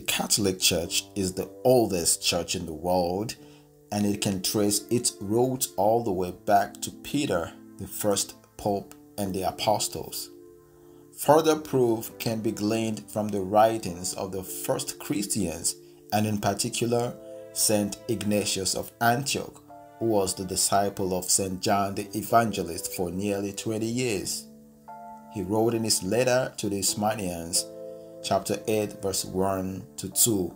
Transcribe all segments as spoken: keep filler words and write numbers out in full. The Catholic Church is the oldest church in the world, and it can trace its roots all the way back to Peter, the first pope, and the apostles. Further proof can be gleaned from the writings of the first Christians, and in particular, Saint Ignatius of Antioch, who was the disciple of Saint John the Evangelist for nearly twenty years. He wrote in his letter to the Smyrnaeans, chapter eight, verse one to two,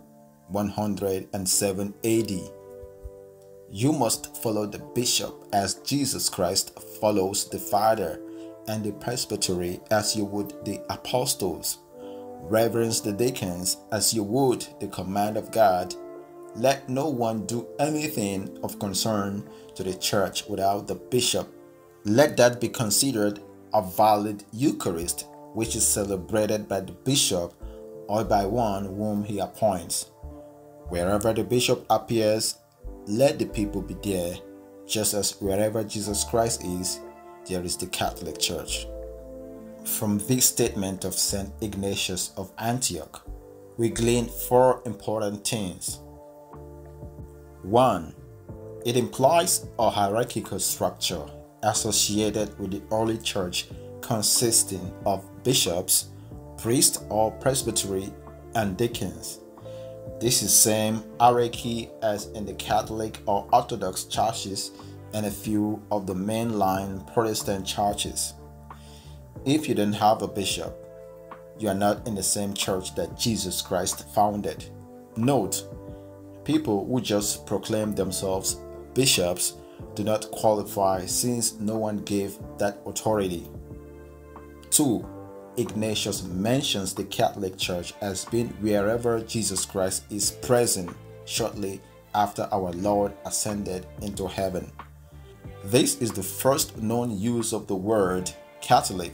one hundred seven A D, "You must follow the bishop as Jesus Christ follows the Father, and the presbytery as you would the apostles. Reverence the deacons as you would the command of God. Let no one do anything of concern to the church without the bishop. Let that be considered a valid Eucharist, which is celebrated by the bishop or by one whom he appoints. Wherever the bishop appears, let the people be there, just as wherever Jesus Christ is, there is the Catholic Church." From this statement of Saint Ignatius of Antioch, we glean four important things. One, it implies a hierarchical structure associated with the early church, consisting of bishops, priests or presbytery, and deacons. This is the same hierarchy as in the Catholic or Orthodox churches and a few of the mainline Protestant churches. If you don't have a bishop, you are not in the same church that Jesus Christ founded. Note, people who just proclaim themselves bishops do not qualify, since no one gave that authority. Two, Ignatius mentions the Catholic Church as being wherever Jesus Christ is present shortly after our Lord ascended into heaven. This is the first known use of the word Catholic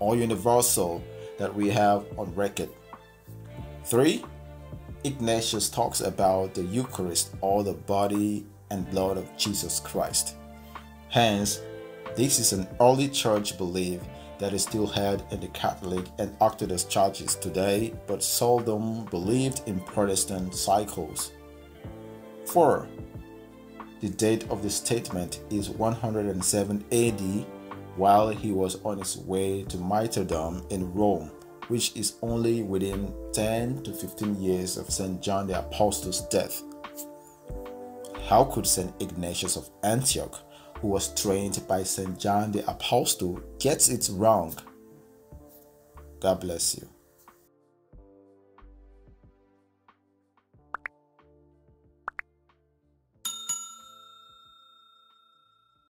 or universal that we have on record. Three, Ignatius talks about the Eucharist, or the body and blood of Jesus Christ. Hence, this is an early church belief that is still held in the Catholic and Orthodox churches today, but seldom believed in Protestant cycles. Four, the date of the statement is one hundred seven A D, while he was on his way to martyrdom in Rome, which is only within ten to fifteen years of Saint John the Apostle's death. How could Saint Ignatius of Antioch, who was trained by Saint John the Apostle, get it wrong? God bless you.